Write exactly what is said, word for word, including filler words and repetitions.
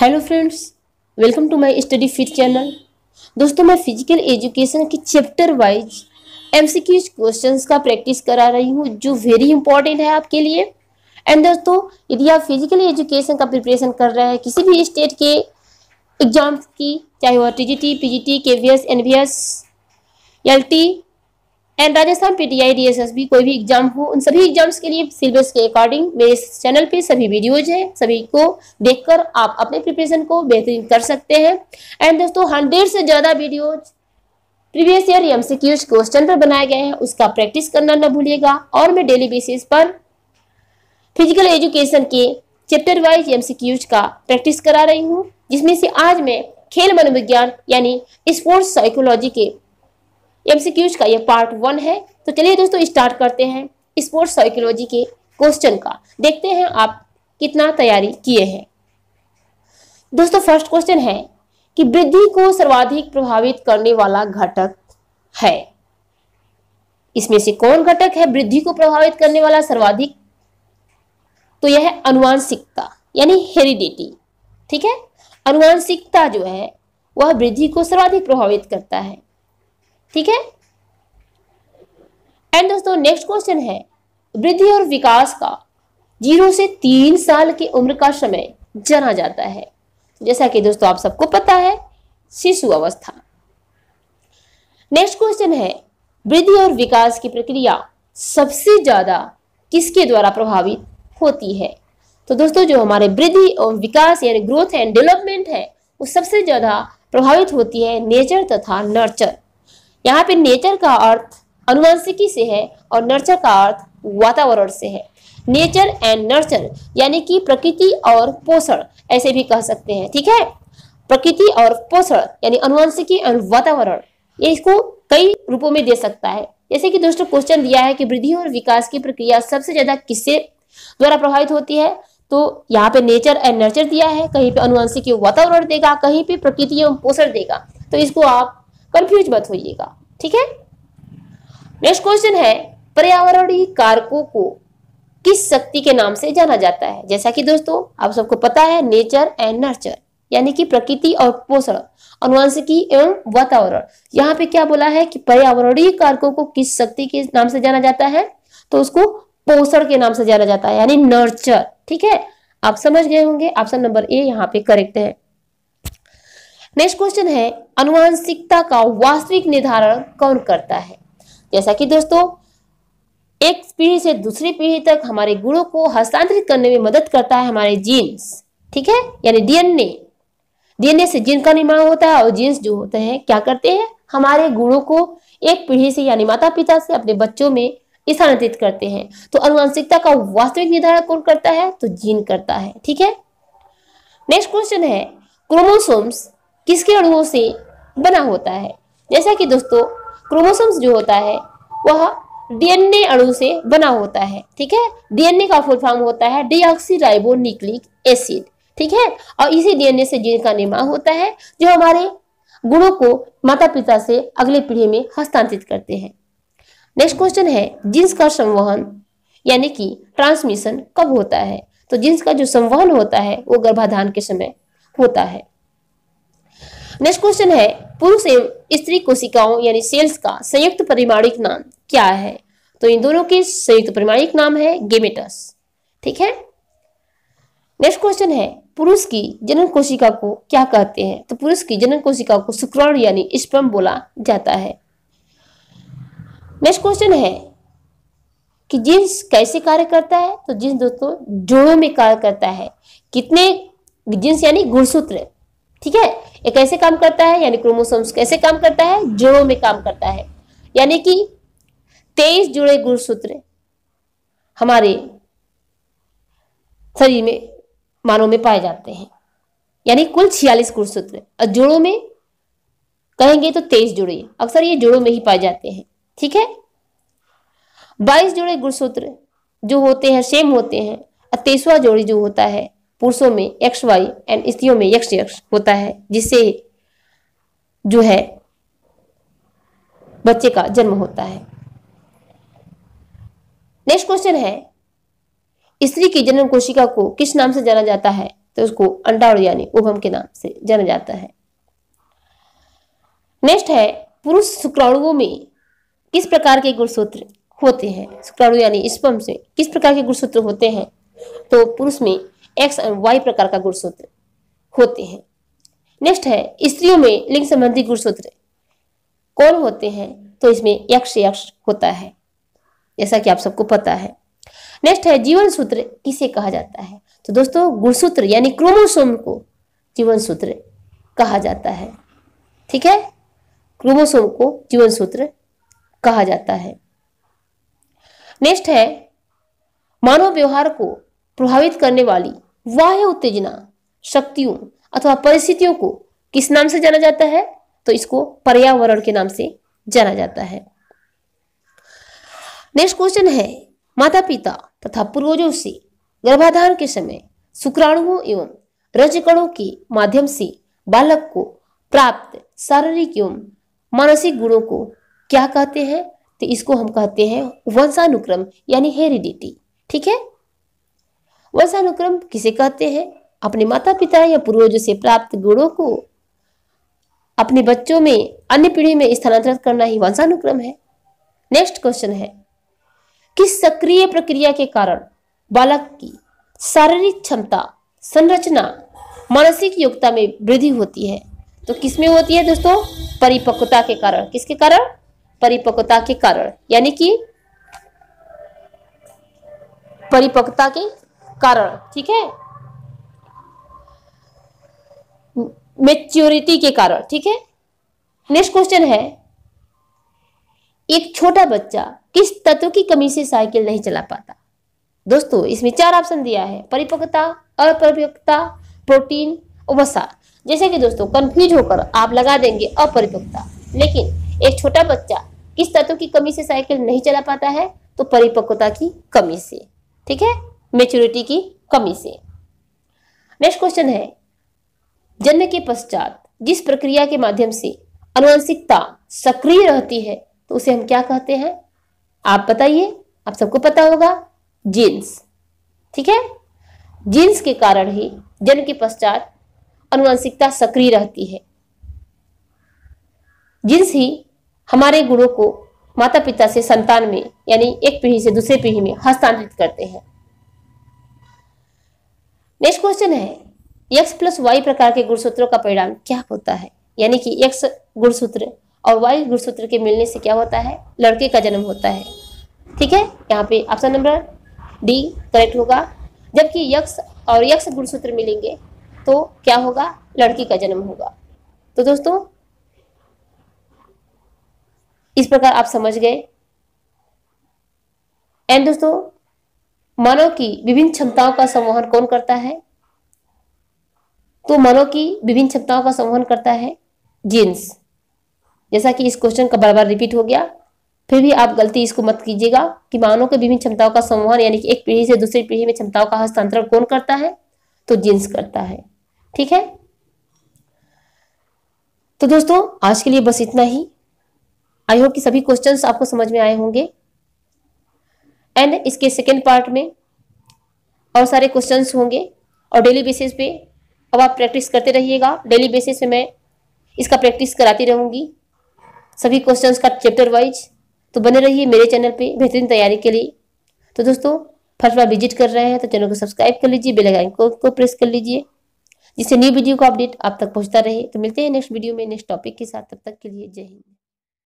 Hello friends, welcome to my study fit channel. दोस्तों, मैं physical education के chapter wise MCQs questions का practice करा रही हूँ जो वेरी इंपॉर्टेंट है आपके लिए। एंड दोस्तों, यदि आप फिजिकल एजुकेशन का प्रिपरेशन कर रहे हैं किसी भी स्टेट के एग्जाम की, चाहे वह T G T, P G T, K V S, N V S, L T and Rajasthan P T I, D S S B, कोई भी एग्जाम हो, उन सभी एग्जाम्स के लिए सिलेबस के अकॉर्डिंग मेरे चैनल पे सभी वीडियोज हैं। सभी को देखकर आप अपने प्रिपरेशन को बेहतरीन कर सकते हैं। एंड दोस्तों, हंड्रेड से ज़्यादा videos previous year M C Qs question पर बनाए गए हैं, उसका प्रैक्टिस करना ना भूलिएगा। और मैं डेली बेसिस पर फिजिकल एजुकेशन के chapter wise M C Qs का प्रैक्टिस करा रही हूँ, जिसमें से आज मैं खेल मनोविज्ञान यानी स्पोर्ट्स साइकोलॉजी के एमसीक्यूज का यह पार्ट वन है। तो चलिए दोस्तों, स्टार्ट करते हैं स्पोर्ट्स साइकोलॉजी के क्वेश्चन का। देखते हैं आप कितना तैयारी किए हैं। दोस्तों, फर्स्ट क्वेश्चन है कि वृद्धि को सर्वाधिक प्रभावित करने वाला घटक है। इसमें से कौन घटक है वृद्धि को प्रभावित करने वाला सर्वाधिक? तो यह है अनुवांशिकता यानी हेरिडिटी। ठीक है, अनुवांशिकता जो है वह वृद्धि को सर्वाधिक प्रभावित करता है। ठीक है। एंड दोस्तों, नेक्स्ट क्वेश्चन है वृद्धि और विकास का जीरो से तीन साल की उम्र का समय जाना जाता है। जैसा कि दोस्तों आप सबको पता है, शिशु अवस्था। नेक्स्ट क्वेश्चन है वृद्धि और विकास की प्रक्रिया सबसे ज्यादा किसके द्वारा प्रभावित होती है? तो दोस्तों, जो हमारे वृद्धि और विकास यानी ग्रोथ एंड डेवलपमेंट है, वो सबसे ज्यादा प्रभावित होती है नेचर तथा नर्चर। यहाँ पे नेचर का अर्थ अनुवांशिकी से है और नर्चर का अर्थ वातावरण से है। नेचर एंड नर्चर यानी कि प्रकृति और पोषण, ऐसे भी कह सकते हैं। ठीक है, प्रकृति और पोषण यानी अनुवांशिकी और वातावरण, ये इसको कई रूपों में दे सकता है। जैसे कि दोस्तों क्वेश्चन दिया है कि वृद्धि और विकास की प्रक्रिया सबसे ज्यादा किससे द्वारा प्रभावित होती है, तो यहाँ पे नेचर एंड नर्चर दिया है, कहीं पे अनुवांशिकी वातावरण देगा, कहीं पे प्रकृति एवं पोषण देगा। तो इसको आप कंफ्यूज मत होइएगा। ठीक है। नेक्स्ट क्वेश्चन है पर्यावरणीय कारकों को किस शक्ति के नाम से जाना जाता है? जैसा कि दोस्तों आप सबको पता है, नेचर एंड नर्चर यानी कि प्रकृति और पोषण, अनुवांशिकी एवं वातावरण। यहाँ पे क्या बोला है कि पर्यावरणीय कारकों को किस शक्ति के नाम से जाना जाता है, तो उसको पोषण के नाम से जाना जाता है यानी नर्चर। ठीक है, आप समझ गए होंगे। ऑप्शन नंबर ए यहाँ पे करेक्ट है। नेक्स्ट क्वेश्चन है अनुवांशिकता का वास्तविक निर्धारण कौन करता है? जैसा कि दोस्तों एक पीढ़ी से दूसरी पीढ़ी तक हमारे गुणों को हस्तांतरित करने में मदद करता है हमारे जीन्स। ठीक है, यानी डीएनए। डीएनए से जीन का निर्माण होता है और जीन्स जो होते हैं क्या करते हैं, हमारे गुणों को एक पीढ़ी से यानी माता पिता से अपने बच्चों में स्थानांतरित करते हैं। तो अनुवांशिकता का वास्तविक निर्धारण कौन करता है, तो जीन करता है। ठीक है। नेक्स्ट क्वेश्चन है क्रोमोसोम्स किसके अणुओं से बना होता है? जैसा कि दोस्तों क्रोमोसोम्स जो होता है वह डीएनए अणु से बना होता है। ठीक है, डीएनए का फुल फॉर्म होता है डीऑक्सीराइबोन्यूक्लिक एसिड। ठीक है, और इसी डीएनए से जीन का निर्माण होता है जो हमारे गुणों को माता पिता से अगली पीढ़ी में हस्तांतरित करते हैं। नेक्स्ट क्वेश्चन है जीन्स का संवहन यानी कि ट्रांसमिशन कब होता है? तो जीन्स का जो संवहन होता है वो गर्भाधान के समय होता है। नेक्स्ट क्वेश्चन है पुरुष एवं स्त्री कोशिकाओं यानी सेल्स का संयुक्त परिमाणिक नाम क्या है? तो इन दोनों के संयुक्त परिमाणिक नाम है गेमेटस। ठीक है। नेक्स्ट क्वेश्चन है पुरुष की जनन कोशिका को क्या कहते हैं? तो पुरुष की जनन कोशिका को शुक्राणु यानी स्पर्म बोला जाता है। नेक्स्ट क्वेश्चन है कि जीन्स कैसे कार्य करता है? तो जीन्स दोस्तों जोड़ों में कार्य करता है। कितने जीन्स यानी गुणसूत्र। ठीक है, ये कैसे काम करता है यानी क्रोमोसोम्स कैसे काम करता है? जोड़ों में काम करता है। यानी कि तेईस जोड़े गुणसूत्र हमारे शरीर में मानव में पाए जाते हैं, यानी कुल छियालीस गुणसूत्र, और जोड़ों में कहेंगे तो तेईस जोड़े, अक्सर ये जोड़ों में ही पाए जाते हैं। ठीक है, बाईस जोड़े गुणसूत्र जो होते हैं सेम होते हैं, और तेईसवा जोड़ी जो होता है पुरुषों में एक्स वाई एंड स्त्रियों में एक्स एक्स होता है, जिससे जो है बच्चे का जन्म होता है। नेक्स्ट क्वेश्चन है स्त्री की जनन कोशिका को किस नाम से जाना जाता है? तो उसको अंडाणु यानी ओवम के नाम से जाना जाता है। नेक्स्ट है पुरुष शुक्राणुओं में किस प्रकार के गुणसूत्र होते हैं, शुक्राणु यानी स्पर्म से किस प्रकार के गुणसूत्र होते हैं, तो पुरुष में एक्स और वाई प्रकार का गुणसूत्र होते हैं। नेक्स्ट है स्त्रियों में लिंग संबंधी गुणसूत्र कौन होते हैं, तो इसमें यक्ष यक्ष होता है, जैसा कि आप सबको पता है। नेक्स्ट है जीवन सूत्र किसे कहा जाता है, तो दोस्तों गुणसूत्र यानी क्रोमोसोम को जीवन सूत्र कहा जाता है। ठीक है, क्रोमोसोम को जीवन सूत्र कहा जाता है। नेक्स्ट है मानव व्यवहार को प्रभावित करने वाली बाह्य उत्तेजना शक्तियों अथवा परिस्थितियों को किस नाम से जाना जाता है, तो इसको पर्यावरण के नाम से जाना जाता है। नेक्स्ट क्वेश्चन है माता पिता तथा पूर्वजों से गर्भाधान के समय शुक्राणुओं एवं रजकणों के माध्यम से बालक को प्राप्त शारीरिक एवं मानसिक गुणों को क्या कहते हैं, तो इसको हम कहते हैं वंशानुक्रम यानी हेरिडिटी। ठीक है, वंशानुक्रम किसे कहते हैं, अपने माता पिता या पूर्वजों से प्राप्त गुणों को अपने बच्चों में अन्य पीढ़ी में स्थानांतरित करना ही वंशानुक्रम है। नेक्स्ट क्वेश्चन है किस सक्रिय प्रक्रिया के कारण बालक की शारीरिक क्षमता संरचना मानसिक योग्यता में वृद्धि होती है, तो किसमें होती है दोस्तों, परिपक्वता के कारण। किसके कारण, परिपक्वता के कारण, यानी कि परिपक्वता के कारण। ठीक है, मैच्योरिटी के कारण। ठीक है, नेक्स्ट क्वेश्चन है एक छोटा बच्चा किस तत्व की कमी से साइकिल नहीं चला पाता। दोस्तों इसमें चार ऑप्शन दिया है, परिपक्वता, अपरिपक्वता, प्रोटीन और वसा। जैसे कि दोस्तों कंफ्यूज होकर आप लगा देंगे अपरिपक्वता, लेकिन एक छोटा बच्चा किस तत्व की कमी से साइकिल नहीं चला पाता है, तो परिपक्वता की कमी से। ठीक है, मैच्योरिटी की कमी से। नेक्स्ट क्वेश्चन है जन्म के पश्चात जिस प्रक्रिया के माध्यम से अनुवांशिकता सक्रिय रहती है, तो उसे हम क्या कहते हैं, आप बताइए, आप सबको पता होगा, जीन्स। ठीक है, जीन्स के कारण ही जन्म के पश्चात अनुवांशिकता सक्रिय रहती है। जीन्स ही हमारे गुणों को माता पिता से संतान में यानी एक पीढ़ी से दूसरे पीढ़ी में हस्तांतरित करते हैं। नेक्स्ट क्वेश्चन है एक्स प्लस वाई प्रकार के गुणसूत्रों का परिणाम क्या होता है, यानी कि एक्स गुणसूत्र और वाई गुणसूत्र के मिलने से क्या होता है, लड़के का जन्म होता है। ठीक है, यहाँ पे ऑप्शन नंबर डी करेक्ट होगा। जबकि एक्स और एक्स गुणसूत्र मिलेंगे तो क्या होगा, लड़की का जन्म होगा। तो दोस्तों इस प्रकार आप समझ गए। एंड दोस्तों मानव की विभिन्न क्षमताओं का संवहन कौन करता है, तो मानव की विभिन्न क्षमताओं का संवहन करता है जीन्स। जैसा कि इस क्वेश्चन का बार बार रिपीट हो गया, फिर भी आप गलती इसको मत कीजिएगा कि मानव के विभिन्न क्षमताओं का संवहन यानी कि एक पीढ़ी से दूसरी पीढ़ी में क्षमताओं का हस्तांतरण कौन करता है, तो जीन्स करता है। ठीक है, तो दोस्तों आज के लिए बस इतना ही। आई होप कि सभी क्वेश्चंस आपको समझ में आए होंगे। एंड इसके सेकेंड पार्ट में और सारे क्वेश्चंस होंगे और डेली बेसिस पे अब आप प्रैक्टिस करते रहिएगा। डेली बेसिस पे मैं इसका प्रैक्टिस कराती रहूंगी, सभी क्वेश्चंस का चैप्टर वाइज। तो बने रहिए मेरे चैनल पे बेहतरीन तैयारी के लिए। तो दोस्तों फर्स्ट बार विजिट कर रहे हैं तो चैनल को सब्सक्राइब कर लीजिए, बेल आइकन को, को प्रेस कर लीजिए, जिससे न्यू वीडियो का अपडेट आप तक पहुंचता रहे। तो मिलते हैं नेक्स्ट वीडियो में नेक्स्ट टॉपिक के साथ, तब तक के लिए जय हिंद।